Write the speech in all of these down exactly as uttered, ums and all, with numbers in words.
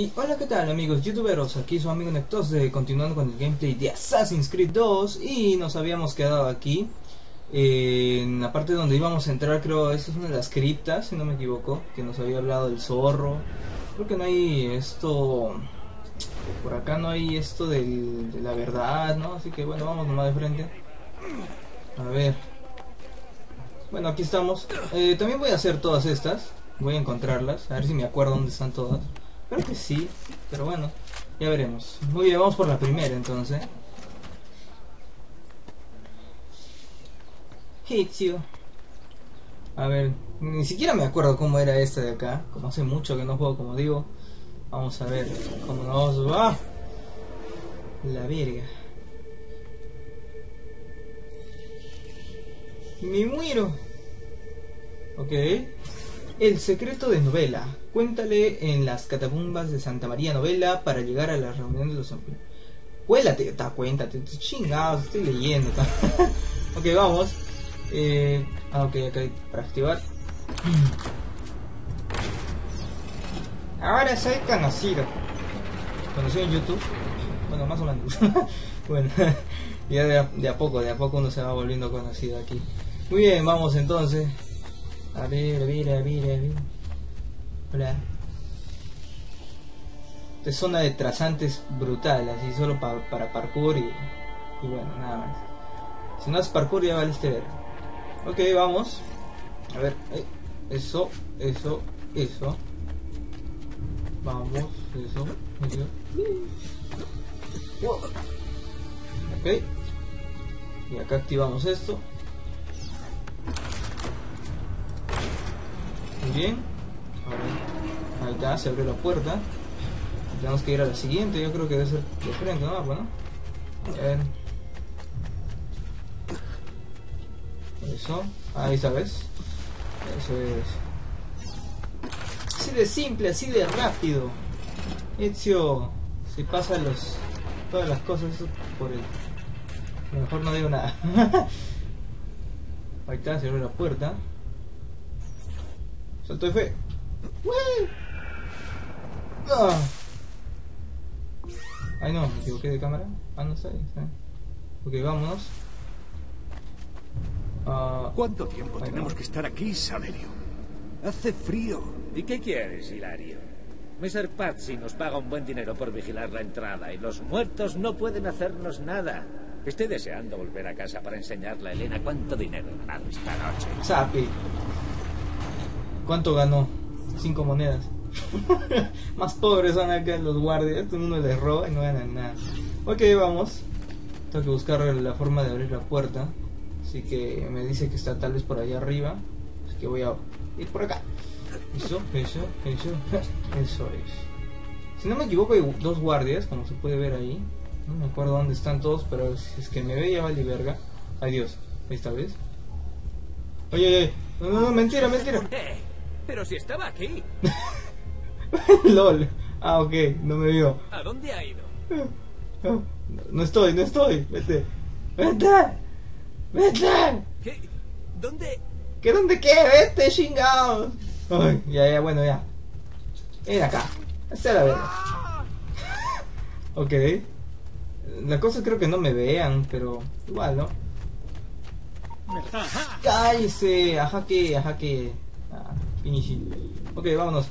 Y hola, ¿qué tal amigos youtuberos? Aquí su amigo Nectos, de, continuando con el gameplay de Assassin's Creed dos. Y nos habíamos quedado aquí eh, en la parte donde íbamos a entrar, creo, esta es una de las criptas, si no me equivoco, que nos había hablado el zorro. Creo que no hay esto, por acá no hay esto del, de la verdad, ¿no? Así que bueno, vamos nomás de frente. A ver. Bueno, aquí estamos. Eh, también voy a hacer todas estas, voy a encontrarlas, a ver si me acuerdo dónde están todas. Creo que sí, pero bueno, ya veremos. Muy bien, vamos por la primera entonces. Ezio. A ver, ni siquiera me acuerdo cómo era esta de acá. Como hace mucho que no juego, como digo. Vamos a ver cómo nos va. La verga. Me muero. Ok. El secreto de novela. Cuéntale en las catacumbas de Santa María Novella para llegar a la reunión de los empleados. Cuélate, ta, cuéntate, chingados, estoy leyendo. Ta. Ok, vamos. Eh, ah, ok, acá hay para activar. Ahora soy conocido. Conocido en YouTube. Bueno, más o menos. Bueno, ya de a, de a poco, de a poco uno se va volviendo conocido aquí. Muy bien, vamos entonces. A ver, a ver, a ver, a ver. Hola. Esta es zona de trazantes brutal, así solo pa, para parkour y, y bueno, nada más. Si no es parkour ya valiste ver. Ok, vamos. A ver, eh, eso, eso, eso. Vamos, eso, eso. Ok. Y acá activamos esto. Muy bien, ahora, ahí está, se abrió la puerta. Tenemos que ir a la siguiente, yo creo que debe ser de frente, ¿no? Bueno, a ver. Eso, ahí sabes. Eso es. Así de simple, así de rápido. Ezio se pasa los, todas las cosas por él. A lo mejor no digo nada. Ahí está, se abrió la puerta. Salto de fe. ¡Ah! Ay no, me equivoqué de cámara. Ah, no está ahí, está ahí. Ok, vámonos. Uh, ¿Cuánto tiempo tenemos no. que estar aquí, Saverio? Hace frío. ¿Y qué quieres, Hilario? Messer Pazzi nos paga un buen dinero por vigilar la entrada y los muertos no pueden hacernos nada. Estoy deseando volver a casa para enseñarle a Elena cuánto dinero he ganado esta noche. Sapi. ¿Cuánto ganó? Cinco monedas. Más pobres son acá los guardias. Todo el mundo les roba y no ganan nada. Ok, vamos. Tengo que buscar la forma de abrir la puerta. Así que me dice que está tal vez por allá arriba. Así que voy a ir por acá. Eso, eso, eso. Eso es. Si no me equivoco hay dos guardias, como se puede ver ahí. No me acuerdo dónde están todos, pero si es que me ve ya vale verga. Adiós. Esta vez. Oye, oye. No, no, no, mentira, mentira. Pero si estaba aquí. LOL. Ah, ok, no me vio. ¿A dónde ha ido? No, no estoy, no estoy. Vete. Vete. Vete. ¿Qué? ¿Dónde? ¿Qué dónde qué? Vete, chingados. Ay, ya, ya, bueno, ya. Ven acá. Esta es la verdad. Ok. La cosa creo que no me vean, pero igual, ¿no? Cállese. Ajá que, ajá que. Ah. Ok, vámonos.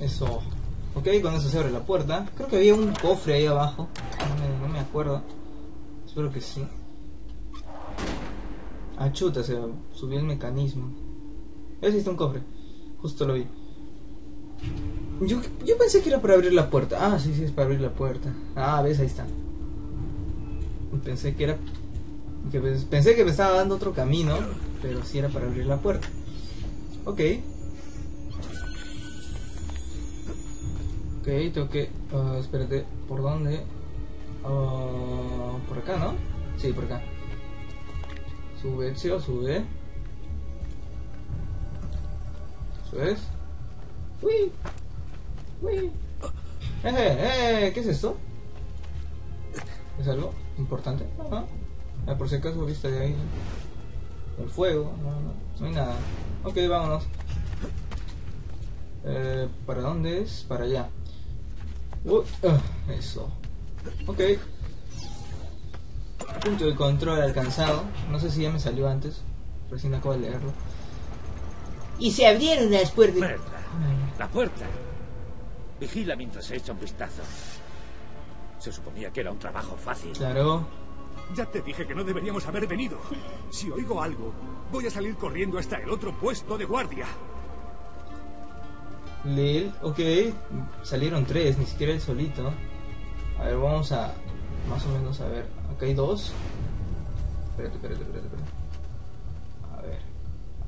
Eso. Ok, con eso se abre la puerta. Creo que había un cofre ahí abajo. No me, no me acuerdo. Espero que sí. Ah, chuta, se subió el mecanismo. A ver si está un cofre. Justo lo vi. Yo, yo pensé que era para abrir la puerta. Ah, sí, sí, es para abrir la puerta. Ah, ves, ahí está. Pensé que era... Que pensé que me estaba dando otro camino, pero si sí era para abrir la puerta. Ok. Ok, tengo que... Uh, espérate, ¿por dónde? Uh, por acá, ¿no? Sí, por acá. Sube, Ezio, sube. Eso es. ¡Uy! ¡Uy! ¡Eh, eh! ¿Qué es esto? ¿Es algo importante? Ajá. Ah, por si acaso viste de ahí el fuego, no, no, no hay nada. Ok, vámonos. Eh, ¿Para dónde es? Para allá. Uh, uh, eso. Ok. Punto de control alcanzado. No sé si ya me salió antes. Recién acabo de leerlo. Y se abrieron las puertas. Puerta. La puerta. Vigila mientras se echa un vistazo. Se suponía que era un trabajo fácil. Claro. Ya te dije que no deberíamos haber venido. Si oigo algo, voy a salir corriendo hasta el otro puesto de guardia. Lil, ok. Salieron tres, ni siquiera el solito. A ver, vamos a... Más o menos, a ver. Acá hay dos. Espérate, espérate, espérate, espérate. A ver.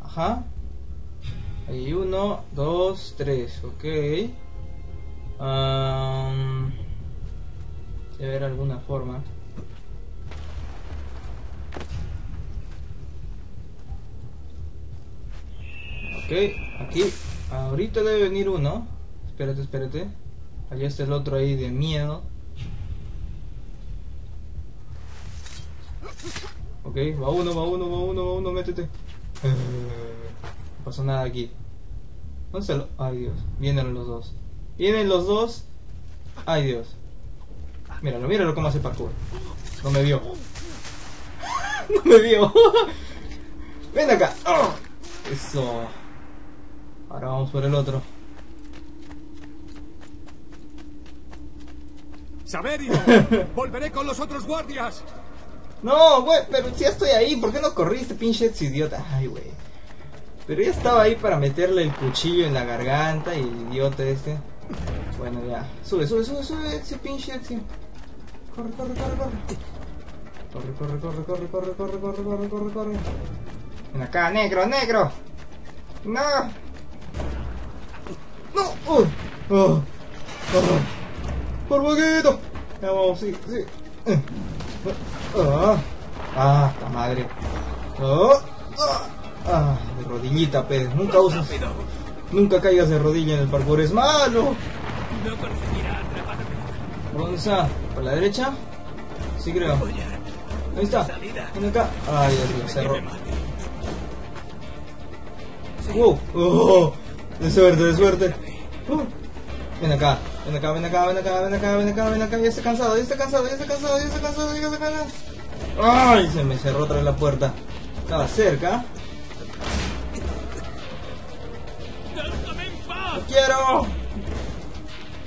Ajá. Ahí hay uno, dos, tres. Ok. Um... Debe haber alguna forma. Ok, aquí. Ahorita debe venir uno. Espérate, espérate. Allá está el otro ahí de miedo. Ok, va uno, va uno, va uno, va uno, métete. Eh, no pasó nada aquí. ¿Dónde está lo...? Ay, Dios. Vienen los dos. Vienen los dos. Ay, Dios. Míralo, míralo cómo hace parkour. No me vio. No me vio. Ven acá. ¡Oh! Eso. Ahora vamos por el otro. ¡Saverio! ¡Volveré con los otros guardias! No, güey, pero si ya estoy ahí, ¿por qué no corriste, pinche idiota? Ay, güey. Pero ya estaba ahí para meterle el cuchillo en la garganta y el idiota este. Bueno, ya. Sube, sube, sube, sube ese pinche Ezio. Corre, corre, corre, corre. Corre, corre, corre, corre, corre, corre, corre, corre, corre, corre. Ven acá, negro, negro. No. No. Uh. Oh. Oh. Por poquito. Ya vamos, sí, sí. Oh. Ah, la madre. Oh. Ah, de rodillita, Pedro. Nunca usas. Nunca caigas de rodilla en el parkour, es malo. No conseguirá atraparme. ¿Dónde está? ¿Para la derecha? Sí, creo. Ahí está. Ven acá. Ay, Dios, cerró. ¡Wow! Oh, oh, oh. De suerte, de suerte. Uh. Ven acá, ven acá, ven acá, ven acá, ven acá, ven acá, ven acá. Ya está cansado, ya está cansado, ya está cansado, ya está cansado, ya está cansado. ¡Ay! Se me cerró otra vez la puerta. Estaba cerca. ¡Quiero!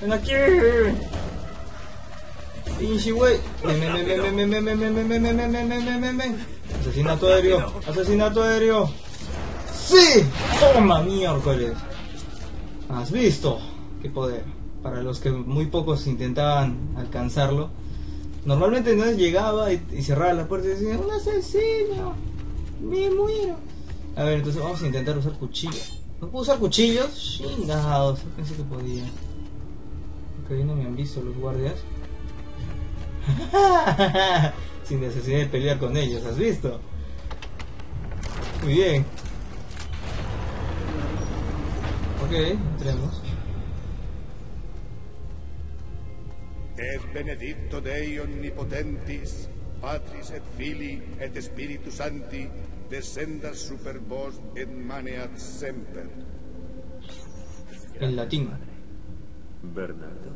¡Ven aquí! ¡Pinche güey! ¡Ven, ven, ven, ven, ven, ven, ven, ven, ven, ven, ven, ven, ven! ¡Asesinato aéreo! ¡Asesinato aéreo! ¡Sí! ¡Toma, miércoles! ¡Has visto! ¡Qué poder! Para los que muy pocos intentaban alcanzarlo, normalmente no llegaba y, y cerraba la puerta y decía ¡un asesino! ¡Me muero! A ver, entonces vamos a intentar usar cuchillo. ¿No puedo usar cuchillos? Chingados, pensé que podía. Porque hoy no me han visto los guardias. Sin necesidad de pelear con ellos, ¿has visto? Muy bien. Ok, entremos. Et benedicto Dei omnipotentis, Patris et Filii et Spiritus Sancti. Descendas super vos et maneat semper. En latín. Bernardo.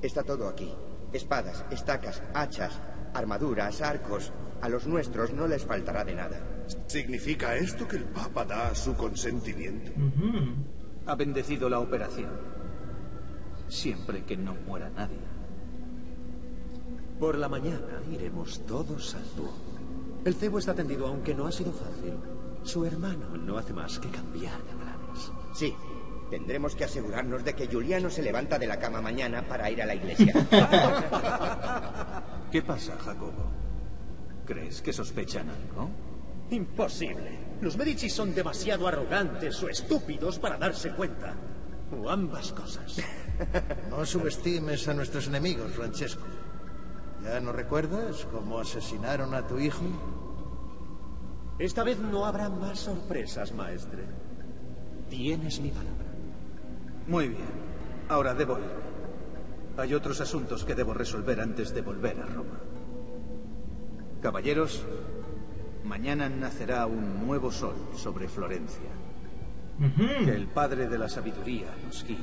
Está todo aquí. Espadas, estacas, hachas, armaduras, arcos. A los nuestros no les faltará de nada. ¿Significa esto que el Papa da su consentimiento? Uh-huh. Ha bendecido la operación. Siempre que no muera nadie. Por la mañana iremos todos al Duomo. El cebo está tendido, aunque no ha sido fácil. Su hermano no hace más que cambiar de planes. Sí, tendremos que asegurarnos de que Juliano se levanta de la cama mañana para ir a la iglesia. ¿Qué pasa, Jacobo? ¿Crees que sospechan algo? Imposible. Los Medici son demasiado arrogantes o estúpidos para darse cuenta. O ambas cosas. No subestimes a nuestros enemigos, Francesco. ¿Ya no recuerdas cómo asesinaron a tu hijo? Esta vez no habrá más sorpresas, maestre. Tienes mi palabra. Muy bien. Ahora debo irme. Hay otros asuntos que debo resolver antes de volver a Roma. Caballeros, mañana nacerá un nuevo sol sobre Florencia. Uh-huh. Que el padre de la sabiduría nos guíe.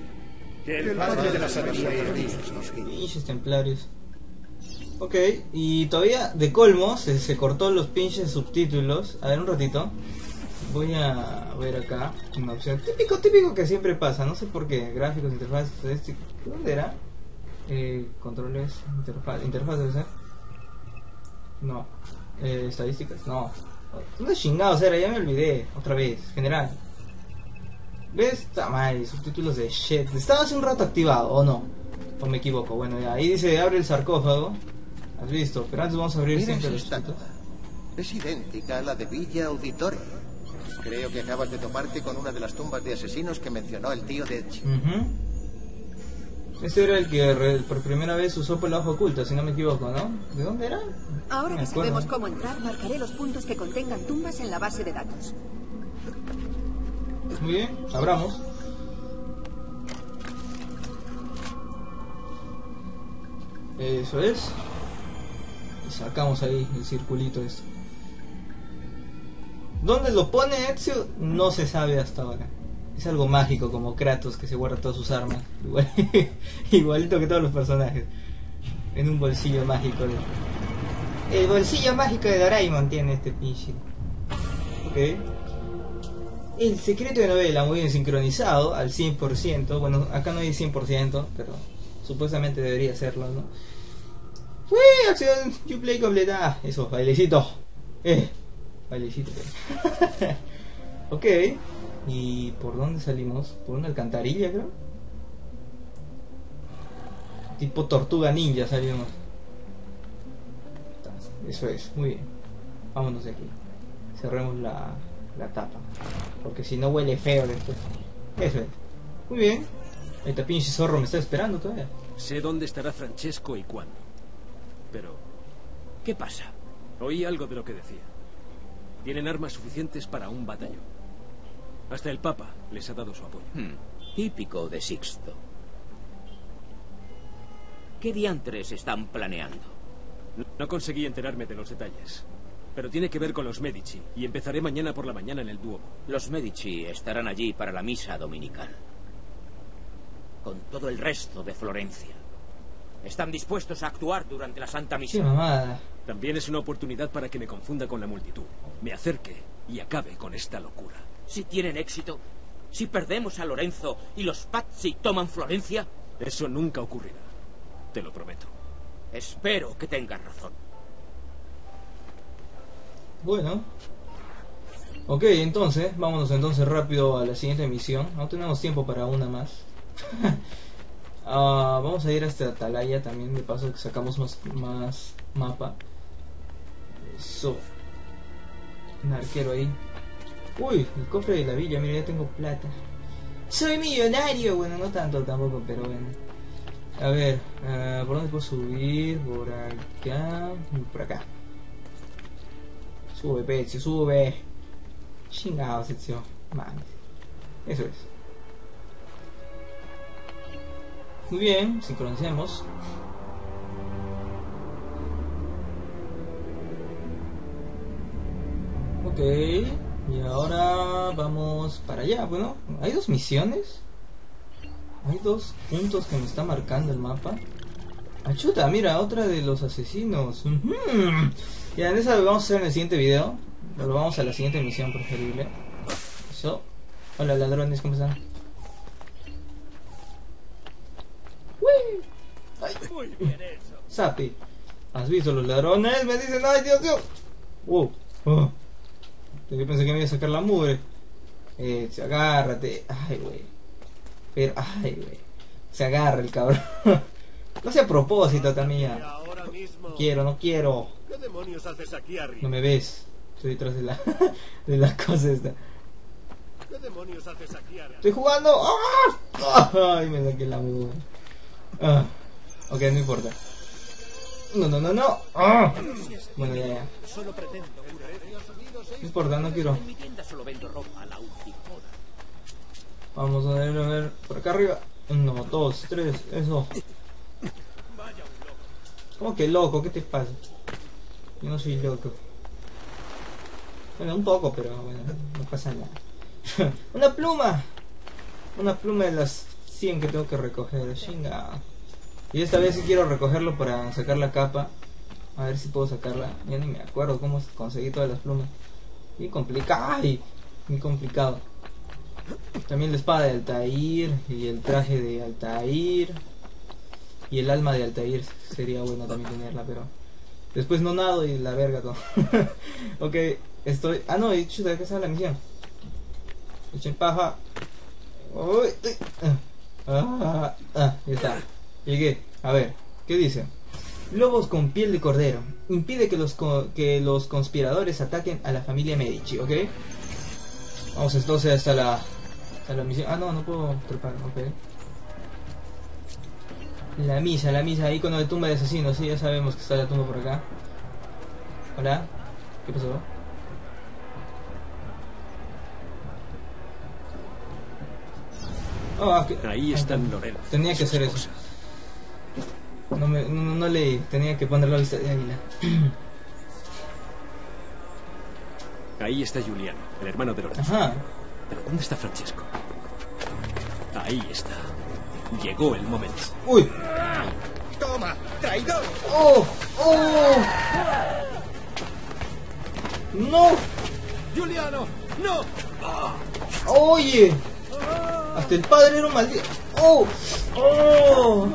Que el padre de la sabiduría nos guíe. Templarios. Ok, y todavía de colmo se, se cortó los pinches subtítulos. A ver, un ratito. Voy a ver acá una opción. Típico, típico que siempre pasa. No sé por qué. Gráficos, interfaces, este, ¿dónde era? Eh, controles, interfaz, interfaz debe ser. No. Eh, estadísticas, no. No es chingado, o sea, ya me olvidé. Otra vez, general. ¿Ves? Tamay, subtítulos de shit. Estaba hace un rato activado, ¿o no? O me equivoco. Bueno, ya. Ahí dice, abre el sarcófago. Has visto, pero antes vamos a abrir siempre los subtítulos. Es idéntica a la de Villa Auditoria. Creo que acabas de toparte con una de las tumbas de asesinos que mencionó el tío de Ezio. Uh-huh. Este era el que re, por primera vez usó por la hoja oculta, si no me equivoco, ¿no? ¿De dónde era? Ahora que sabemos cómo entrar, marcaré los puntos que contengan tumbas en la base de datos. Muy bien, abramos. Eso es. Y sacamos ahí el circulito este. ¿Dónde lo pone Ezio? No se sabe hasta ahora. Es algo mágico, como Kratos, que se guarda todas sus armas. Igual, igualito que todos los personajes. En un bolsillo mágico. De... El bolsillo mágico de Doraemon tiene este pinche. Ok. El secreto de novela, muy bien sincronizado, al cien por ciento. Bueno, acá no hay cien por ciento, pero supuestamente debería serlo, ¿no? ¡Uy! Acción, you play completa. Ah, eso, bailecito. Eh. Bailecito. Ok, ¿y por dónde salimos? Por una alcantarilla, creo. Tipo tortuga ninja salimos. Eso es, muy bien. Vámonos de aquí. Cerremos la, la tapa. Porque si no huele feo después. Eso es. Muy bien. Este pinche zorro me está esperando todavía. Sé dónde estará Francesco y cuándo. Pero... ¿qué pasa? Oí algo de lo que decía. Tienen armas suficientes para un batallón. Hasta el Papa les ha dado su apoyo. Hmm. Típico de Sixto. ¿Qué diantres están planeando? No conseguí enterarme de los detalles, pero tiene que ver con los Medici, y empezaré mañana por la mañana en el Duomo. Los Medici estarán allí para la misa dominical, con todo el resto de Florencia. Están dispuestos a actuar durante la Santa Misa. Sí, mamada. También es una oportunidad para que me confunda con la multitud, me acerque y acabe con esta locura. Si tienen éxito, si perdemos a Lorenzo y los Pazzi toman Florencia... Eso nunca ocurrirá, te lo prometo. Espero que tengas razón. Bueno. Ok, entonces, vámonos entonces rápido a la siguiente misión. No tenemos tiempo para una más. Uh, vamos a ir hasta Atalaya también, de paso que sacamos más, más mapa. Eso. Un arquero ahí. Uy, el cofre de la villa, mira, ya tengo plata. Soy millonario. Bueno, no tanto tampoco, pero bueno. A ver, uh, ¿por dónde puedo subir? Por acá. Por acá. Sube, Pecho, sube. Chingado, sección. Man. Eso es. Muy bien, sincronicemos. Ok, y ahora vamos para allá. Bueno, hay dos misiones. Hay dos puntos que me está marcando el mapa. Achuta, mira, otra de los asesinos. Uh-huh. Ya, en esa lo vamos a hacer en el siguiente video. Pero vamos a la siguiente misión preferible. Eso. Hola ladrones, ¿cómo están? Muy bien hecho. Sapi, ¿has visto los ladrones? Me dicen, ay Dios, Dios. Wow, oh. Yo pensé que me iba a sacar la mugre. Eh, se agárrate. Ay, güey. Pero, ay, güey. Se agarra el cabrón. No sea a propósito también. Ahora mismo. Quiero, no quiero. ¿Qué demonios haces aquí arriba? No me ves. Estoy detrás de la, de la cosa esta. ¿Qué demonios haces aquí arriba? Estoy jugando. ¡Ah! Ay, me saqué la mugre. Ah. Ok, no importa. No, no, no, no. ¡Oh! Bueno, ya, ya. No importa, no quiero. Vamos a ver, a ver. Por acá arriba. Uno, dos, tres, eso. ¿Cómo que loco? ¿Qué te pasa? Yo no soy loco. Bueno, un poco, pero bueno, no pasa nada. Una pluma. Una pluma de las cien que tengo que recoger. Chinga. Y esta vez sí quiero recogerlo para sacar la capa. A ver si puedo sacarla. Ya ni me acuerdo cómo conseguí todas las plumas. Muy complicado. Muy complicado. También la espada de Altair. Y el traje de Altair. Y el alma de Altair. Sería bueno también tenerla, pero... después no nado y la verga todo. Ok, estoy... ah, no, he dicho de acá sale la misión. Echen paja. Uy, ah, ah, ya está. Llegué. A ver, ¿qué dice? Lobos con piel de cordero. Impide que los, co que los conspiradores ataquen a la familia Medici, ¿ok? Vamos entonces hasta la... hasta la misión. Ah, no, no puedo trepar, ok. La misa, la misa, icono de tumba de asesinos, sí, ya sabemos que está la tumba por acá. Hola, ¿qué pasó? Oh, okay. Ahí están Lorenzo. Tenía que hacer eso. No, me, no, no leí, tenía que poner la vista de águila. Ahí está Juliano, el hermano de Lorenzo. Ajá. Pero ¿dónde está Francesco? Ahí está. Llegó el momento. ¡Uy! ¡Toma, traidor! ¡Oh! ¡Oh! ¡No! ¡Giuliano! ¡No! ¡Oh! ¡Oye! ¡Hasta el padre era un maldito! ¡Oh! ¡Oh!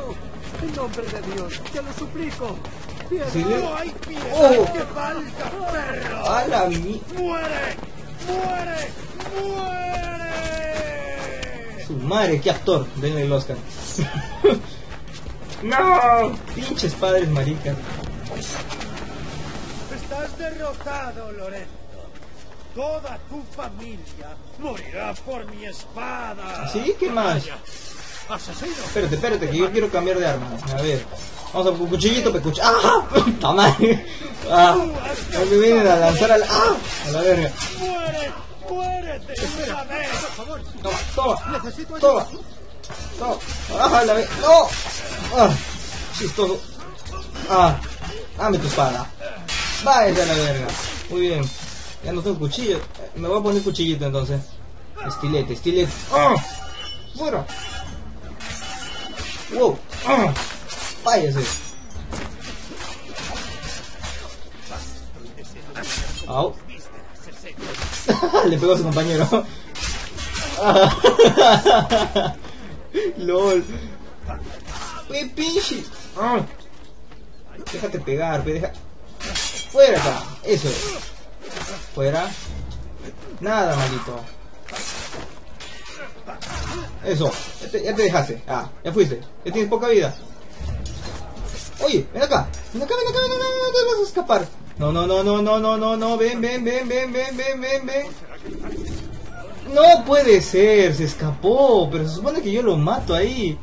¡En nombre de Dios! ¡Te lo suplico! ¿Sí? ¡No hay piedad! ¡Oh! ¡Que valga, perro! ¡A la mi... ¡Muere! ¡Muere! ¡Muere! Madre, qué actor, denle el Oscar. No, pinches padres maricas. Estás derrotado, Lorenzo. Toda tu familia morirá por mi espada. ¿Sí? ¿Qué más? Asesino. Espérate, espérate, que yo quiero cambiar de arma. A ver, vamos a un cuchillito, pecucha. ¡Ah! ¡Puta madre! ¡Ah! No me vienen a lanzar al... ¡ah! A la verga. ¡Muérete! ¡Espera! ¡Por favor! ¡Toma! ¡Toma! ¡Necesito ayuda! ¡Toma! ¡Toma! ¡Ah, la ve! ¡No! ¡Ah! ¡Chistoso! ¡Ah! ¡Dame tu espada! ¡Váyate a la verga! Muy bien. Ya no tengo cuchillo. Me voy a poner cuchillito entonces. Estilete, estilete. ¡Ah! ¡Fuera! ¡Wow! ¡Ah! ¡Váyase! ¡Au! Le pegó a su compañero. LOL. Wey, pinche. Déjate pegar, wey, deja. Fuera acá. Eso. Fuera. Nada, maldito. Eso. Ya te, ya te dejaste. Ah, ya fuiste. Ya tienes poca vida. Oye, ven acá. Ven acá, ven acá, ven acá. No te vas a escapar. No, no, no, no, no, no, no, no, ven, ven, ven, ven, ven, ven, ven, ven. No puede ser, se escapó, pero se supone que yo lo mato ahí.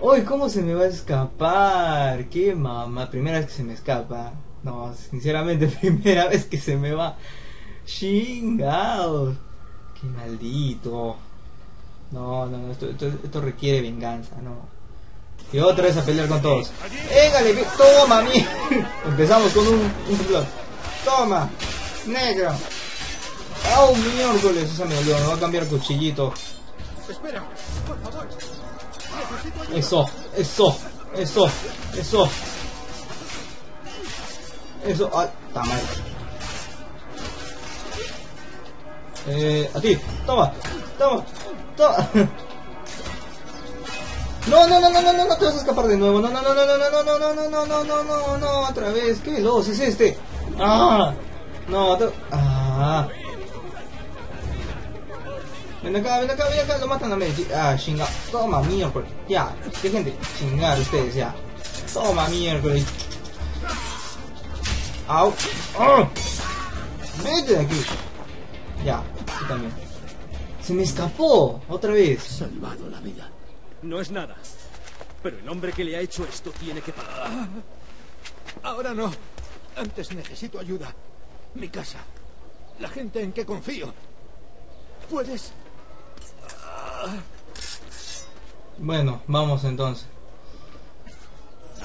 Uy, ¿cómo se me va a escapar? Qué mamá, primera vez que se me escapa. No, sinceramente, primera vez que se me va. Chingados. Qué maldito. No, no, no, esto, esto, esto requiere venganza, no. Y otra vez a pelear con todos. ¡Égale! ¡Toma, mí! Empezamos con un, un plot. ¡Toma! ¡Negro! ¡Oh, miércoles! Esa me olvidó. No va a cambiar cuchillito. Espera, por favor. Eso, eso, eso, eso. Eso, ah, está mal. Eh, a ti. Toma, toma, toma. No, no, no, no, no, no, no te vas a escapar de nuevo. No, no, no, no, no, no, no, no, no, no, no, no, no, no, otra vez. ¿Qué veloz es este? Ah, no, ah. Ven acá, ven acá, ven acá, lo matan a Medici. Ah, chinga, toma miércoles. Ya, qué gente, chingar ustedes ya. Toma miércoles. Au, ah, vete de aquí. Ya, tú también. Se me escapó, otra vez. Salvado la vida. No es nada, pero el hombre que le ha hecho esto tiene que pagar. Ahora no, antes necesito ayuda. Mi casa, la gente en que confío. ¿Puedes? Bueno, vamos entonces.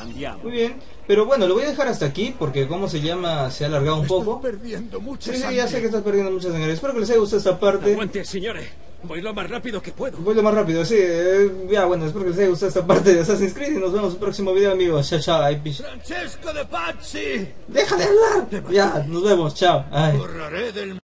Andiamo. Muy bien, pero bueno, lo voy a dejar hasta aquí porque como se llama, se ha alargado un poco. Perdiendo mucha sangre. Sí, ya sé que estás perdiendo mucha sangre. Espero que les haya gustado esta parte. Aguante, señores. Voy lo más rápido que puedo. Voy lo más rápido, sí. Eh, ya, bueno, espero que les haya gustado esta parte de Assassin's Creed y nos vemos en el próximo video, amigos. Chao, chao. Ay, Francesco de' Pazzi. Deja de hablar. Ya, nos vemos. Chao. Ay.